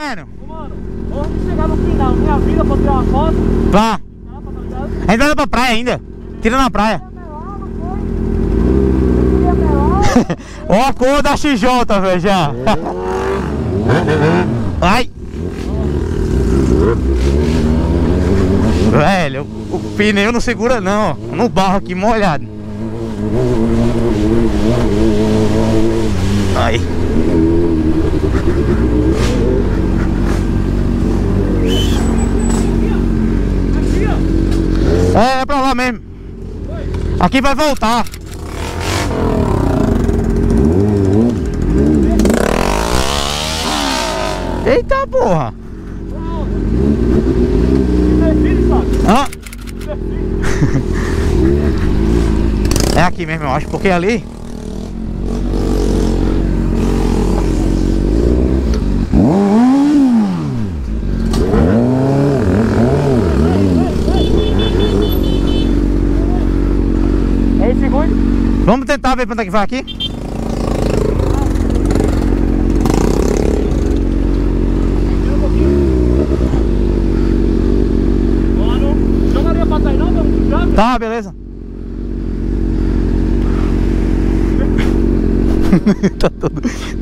Mano, onde chegar no final, minha vida, pra tirar uma foto? Tá. Ainda era pra praia ainda. Tira na praia. Ó a cor da XJ, velho, já. Ai. Velho, o pneu não segura não, ó. No barro aqui, molhado. Aí. É pra lá mesmo. Aqui vai voltar. Eita porra! Ah. É aqui mesmo, eu acho, porque ali. Vamos tentar ver quanto é que vai aqui. Jogaria pra trás não, vamos puxar. Tá, beleza. Tá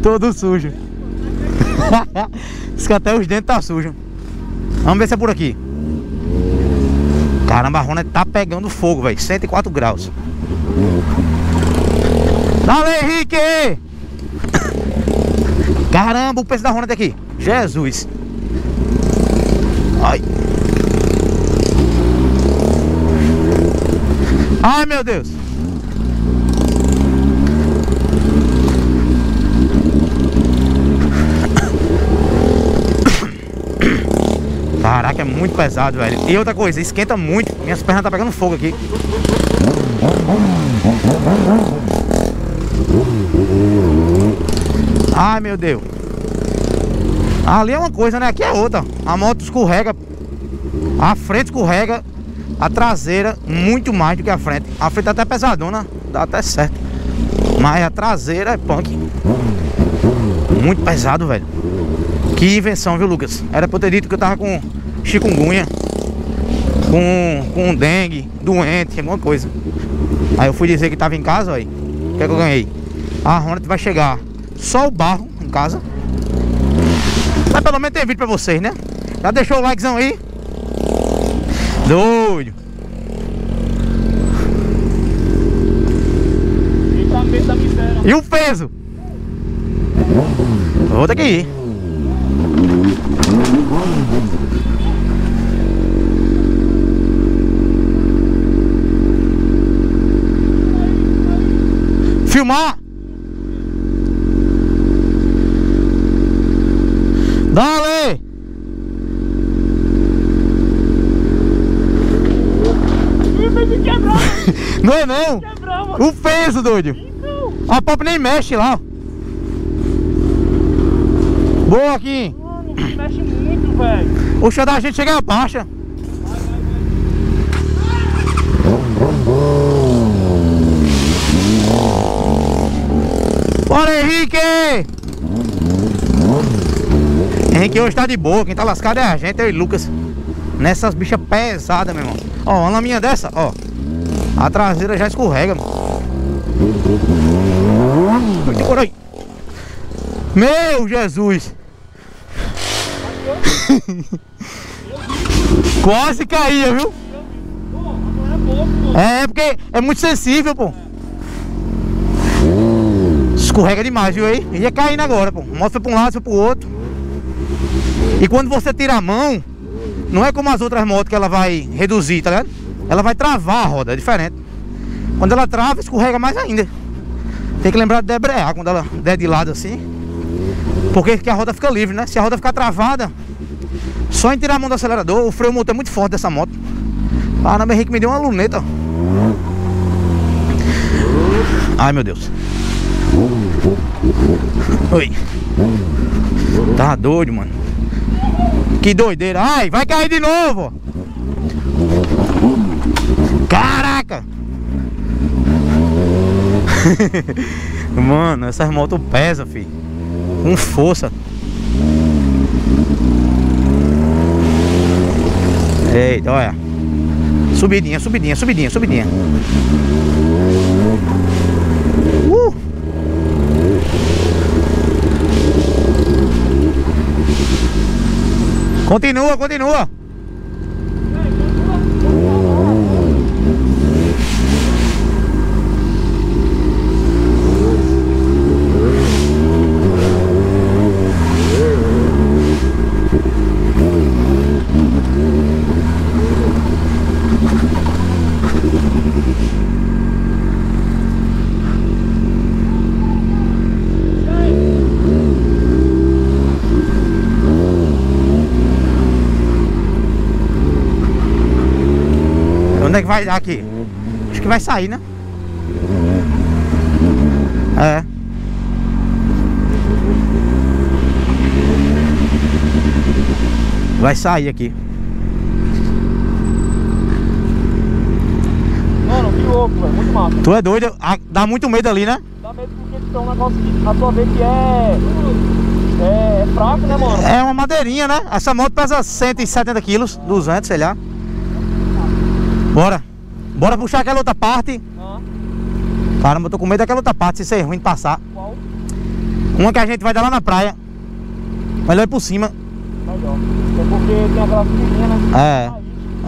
todo sujo. Diz que até os dentes tá sujos. Vamos ver se é por aqui. Caramba, a Ronald tá pegando fogo, velho. 104 graus. Dale, Henrique! Caramba, o peso da Ronald aqui. Jesus! Ai! Ai, meu Deus! Caraca, é muito pesado, velho. E outra coisa, esquenta muito. Minhas pernas tá pegando fogo aqui. Ai, meu Deus. Ali é uma coisa, né? Aqui é outra. A moto escorrega. A frente escorrega. A traseira muito mais do que a frente. A frente tá até pesadona, dá até certo. Mas a traseira é punk. Muito pesado, velho. Que invenção, viu, Lucas? Era pra eu ter dito que eu tava com chikungunya, com dengue, doente, alguma coisa. Aí eu fui dizer que tava em casa, aí. O que é que eu ganhei? A Ronald vai chegar só o barro em casa. Mas pelo menos tem vídeo pra vocês, né? Já deixou o likezão aí? Doido! E o peso? Vou ter que ir. Filmar! Dale! Não é não! O peso, doido! A Pop nem mexe lá! Boa aqui! Mano, mexe muito, velho! O chão da gente chega baixa! Bora, Henrique! Henrique hoje tá de boa, quem tá lascado é a gente, eu e Lucas. Nessas bichas pesadas, meu irmão. Ó, uma laminha dessa, ó. A traseira já escorrega, mano. Meu Jesus! Quase caía, viu? É, porque é muito sensível, pô. Escorrega demais, viu aí? Ia caindo agora, pô. A moto foi pra um lado, foi pro outro. E quando você tira a mão, não é como as outras motos que ela vai reduzir, tá ligado? Ela vai travar a roda, é diferente. Quando ela trava, escorrega mais ainda. Tem que lembrar de debrear quando ela der de lado assim. Porque que a roda fica livre, né? Se a roda ficar travada, só em tirar a mão do acelerador, o freio motor é muito forte dessa moto. Caramba, Henrique me deu uma luneta. Ai, meu Deus. Oi. Tá doido, mano. Que doideira. Ai, vai cair de novo. Caraca. Mano, essas motos pesam, filho. Com força. Eita, olha. Subidinha, subidinha, subidinha, subidinha. Continua, continua. Que vai dar aqui, acho que vai sair, né? É, vai sair aqui. Mano, que louco, é muito massa. Tu é doido, dá muito medo ali, né? Dá medo porque tem um negócio que a tua vez que é fraco, né, mano? É uma madeirinha, né? Essa moto pesa 170 quilos, 200, sei lá. Bora, bora puxar aquela outra parte. Ah. Caramba, eu tô com medo daquela outra parte, se isso é ruim de passar. Qual? Uma que a gente vai dar lá na praia. Melhor ir por cima. Melhor. É porque tem aquela pequenininha, né? É.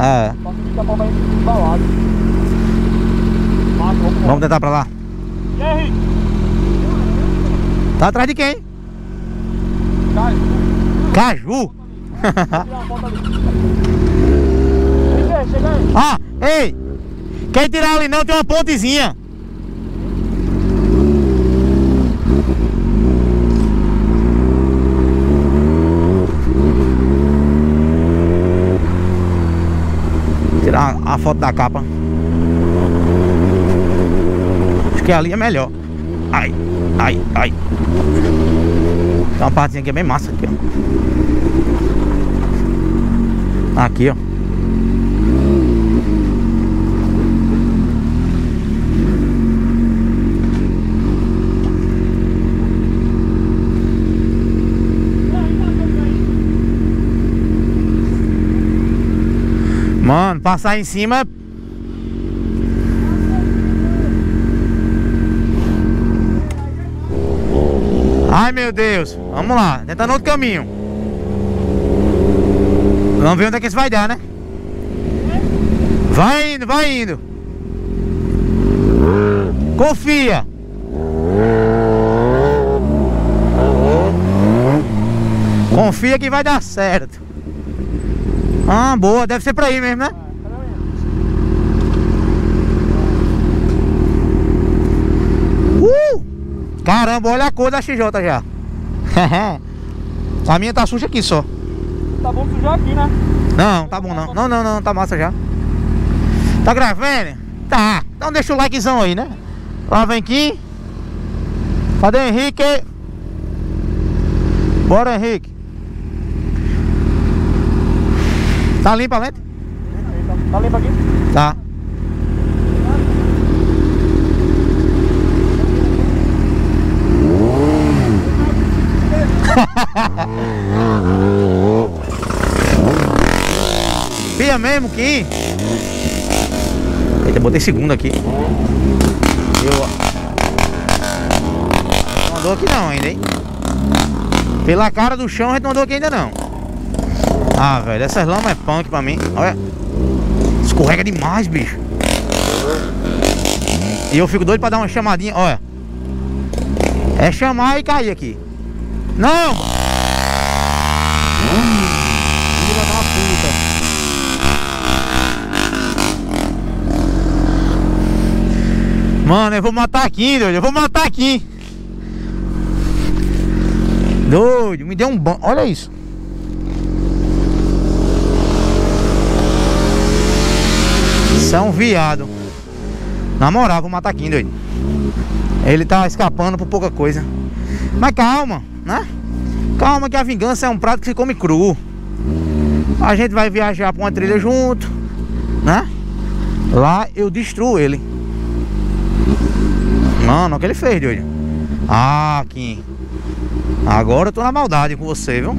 É. Só que fica pra embalado. Vamos tentar pra lá. E aí, Henrique? Tá atrás de quem? Caju. Caju? Ah, ei! Quem tirar ali não, tem uma pontezinha. Tirar a foto da capa. Acho que ali é melhor. Ai, ai, ai. Tem uma partezinha que é bem massa aqui, ó. Aqui, ó. Mano, passar em cima. Ai, meu Deus. Vamos lá, tentando outro caminho. Vamos ver onde é que isso vai dar, né? Vai indo, vai indo. Confia. Confia que vai dar certo. Ah, boa, deve ser pra aí mesmo, né? Caramba, olha a cor da XJ já. A minha tá suja aqui só. Tá bom sujar aqui, né? Não, tá bom não. Não, não, não, tá massa já. Tá gravando? Tá. Então deixa o likezão aí, né? Lá vem Kim. Cadê o Henrique? Bora, Henrique. Tá limpa a lente? Tá limpa aqui? Tá. Pia mesmo, Kim. Eita, botei segunda aqui. Eu... Não andou aqui não ainda, hein? Pela cara do chão a gente não andou aqui ainda não. Ah, velho, essas lamas é punk pra mim. Olha, escorrega demais, bicho. E eu fico doido pra dar uma chamadinha, olha. É chamar e cair aqui. Não! Filha da puta. Mano, eu vou matar aqui, doido. Eu vou matar aqui. Doido, me deu um banho. Olha isso. Isso é um viado. Na moral, vou matar aqui, doido. Ele tá escapando por pouca coisa. Mas calma, né? Calma que a vingança é um prato que se come cru. A gente vai viajar pra uma trilha junto, né? Lá eu destruo ele. Mano, olha o que ele fez, doido. Ah, Kim. Agora eu tô na maldade com você, viu?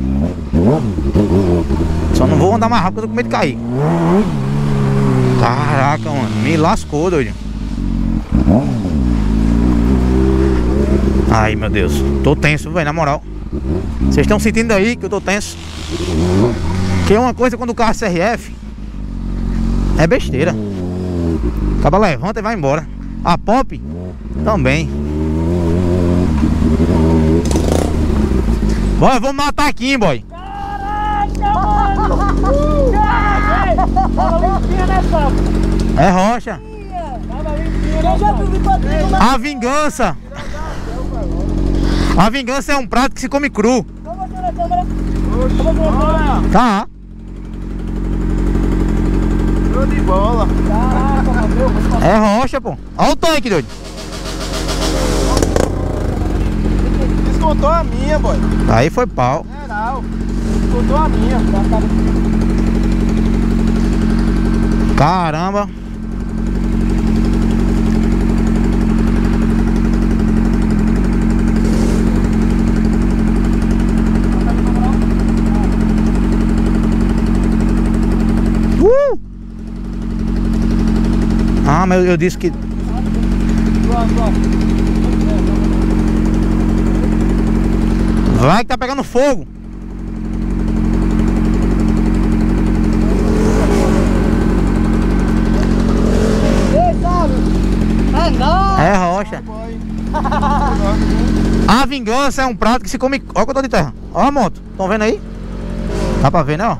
Só não vou andar mais rápido, eu tô com medo de cair. Caraca, mano, me lascou, doido. Ai, meu Deus, tô tenso, velho, na moral. Vocês estão sentindo aí que eu tô tenso? Que é uma coisa quando o carro CRF é besteira. Acaba, levanta e vai embora. A Pop também. Boy, vamos matar aqui, boy. Caraca, mano. Caraca. Tava limpinha, né, Pop? É rocha. Tava limpinha, né, Pop? A vingança. A vingança é um prato que se come cru. Tá. Show de bola. Caraca, é rocha, pô. Olha o tanque, doido. Descontou a minha, boy. Aí foi pau. Geral. Descontou a minha. Caramba. Ah, mas eu disse que... Vai que tá pegando fogo. É rocha. A vingança é um prato que se come... Olha o que eu tô de terra. Ó a moto, estão vendo aí? Dá pra ver, né?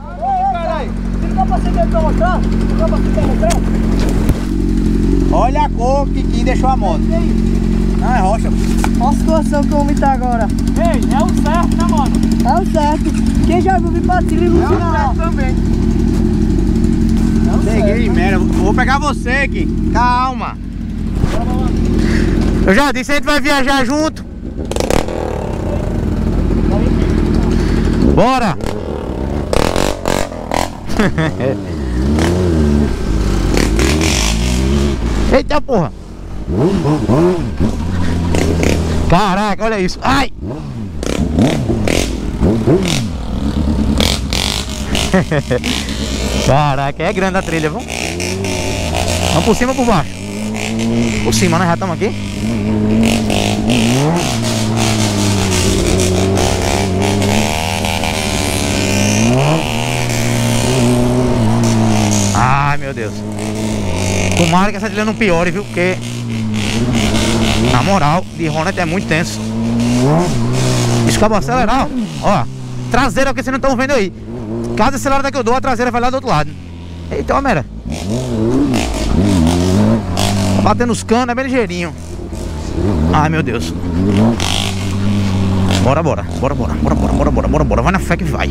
Olha a cor que Kim deixou a moto. Ah, é rocha. Olha a situação que o homem tá agora. Ei, é o certo, né, mano? É o certo. Quem já viu vir pra ti, liga o sinal. É o certo também. Peguei, merda. Vou pegar você aqui. Calma. Eu já disse, a gente vai viajar junto. Bora. Eita porra! Caraca, olha isso! Ai! Caraca, é grande a trilha, viu? Vamos por cima ou por baixo? Por cima, nós já estamos aqui. Ai, meu Deus! Tomara que essa trilha não piore, viu? Porque, na moral, de Ronald é muito tenso. Isso acabou acelerar, ó. Traseira, que vocês não estão vendo aí. Cada acelerada que eu dou, a traseira vai lá do outro lado. Eita, ó, mera. Tá batendo os canos, é bem ligeirinho. Ai, meu Deus. Bora, bora. Bora, bora, bora, bora, bora, bora, bora, bora. Vai na fé que vai.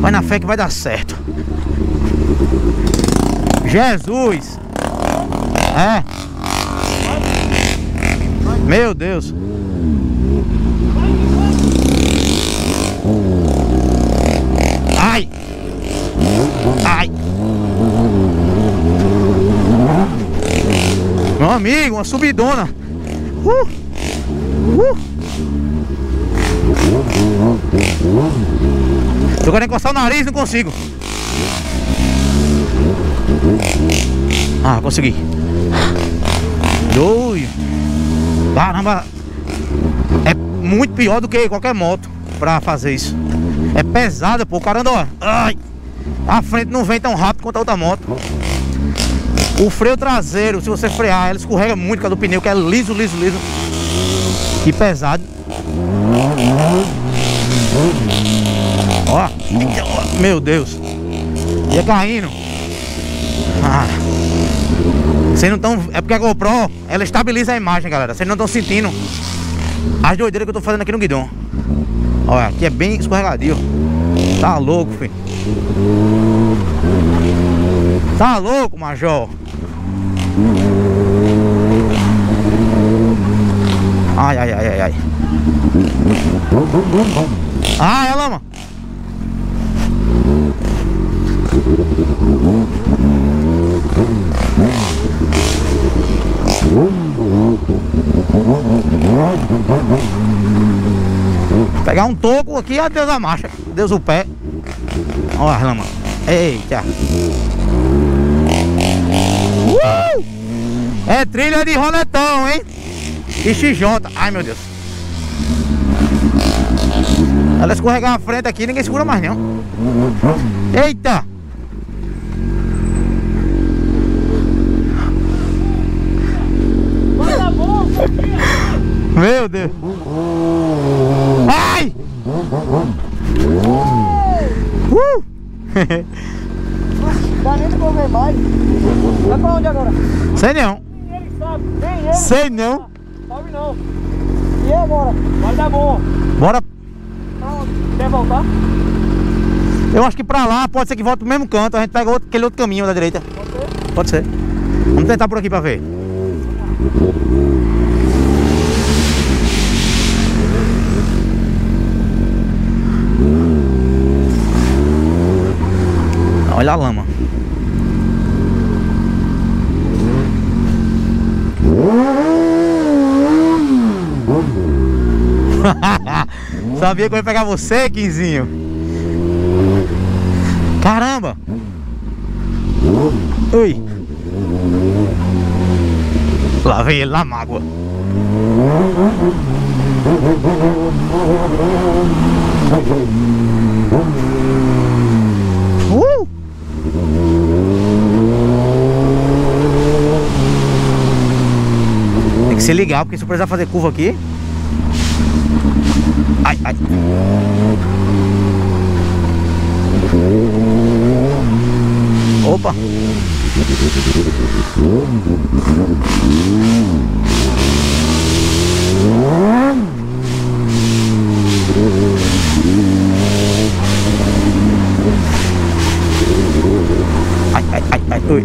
Vai na fé que vai dar certo. Jesus! É. Meu Deus. Ai. Ai. Meu amigo, uma subidona. Eu quero encostar o nariz, não consigo. Ah, consegui. Doido. Caramba. É muito pior do que qualquer moto pra fazer isso. É pesada, pô. O cara anda, ó. Ai. A frente não vem tão rápido quanto a outra moto. O freio traseiro, se você frear, ela escorrega muito por causa do pneu, que é liso, liso, liso. E pesado. Ó. Meu Deus. Ia caindo. Ah. Vocês não estão... É porque a GoPro, ela estabiliza a imagem, galera. Vocês não estão sentindo as doideiras que eu tô fazendo aqui no guidão. Olha, aqui é bem escorregadio. Tá louco, filho. Tá louco, Major. Ai, ai, ai, ai, ai. Ah, é lama. Pegar um toco aqui, adeus a marcha, adeus o pé. Olha as lamas. Eita. É trilha de roletão, hein? E XJ. Ai, meu Deus. Ela escorregar na frente aqui, ninguém segura mais, não. Eita. Meu Deus. Ai! Dá nem pra ver mais. Vai pra onde agora? Sei não. Nem ele sabe, nem ele. Sei não. Sabe não. E agora? Vai dar bom. Bora. Quer voltar? Eu acho que pra lá, pode ser que volte pro mesmo canto. A gente pega outro, aquele outro caminho da direita. Pode ser? Pode ser. Vamos tentar por aqui pra ver. Olha a lama. Sabia que eu ia pegar você, Quinzinho. Caramba. Ui. Lá vem ele na mágoa. Tem que se ligar, porque se eu precisar fazer curva aqui. Ai, ai. Opa. Ai, ai, ai, ai, oi.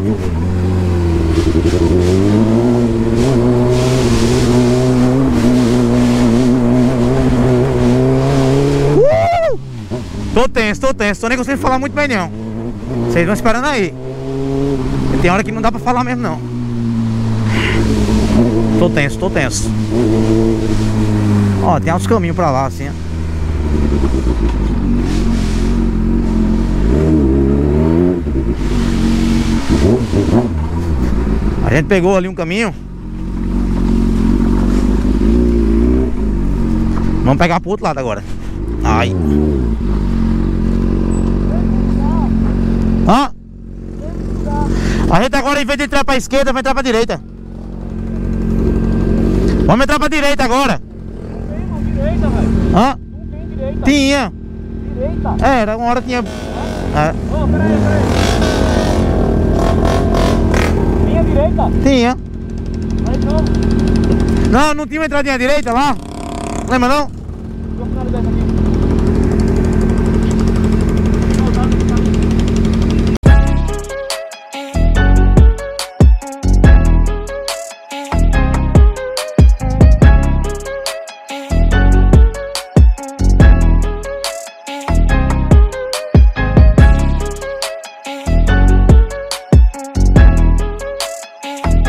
Tô tenso, tô nem conseguindo falar muito bem não. Vocês vão esperando aí. Tem hora que não dá pra falar mesmo não. Tô tenso, tô tenso. Ó, tem altos caminhos pra lá assim, ó. A gente pegou ali um caminho. Vamos pegar pro outro lado agora. Ai. Ah. A gente agora, em vez de entrar pra esquerda, vai entrar pra direita. Vamos entrar pra direita agora. Não tem direita, velho. Ah. Não tem direita. Tinha. Direita? Era, uma hora tinha. É. Oh, peraí, peraí. Direita? Tinha. Aí não. Não, não tinha uma entradinha à direita lá? Lembra não?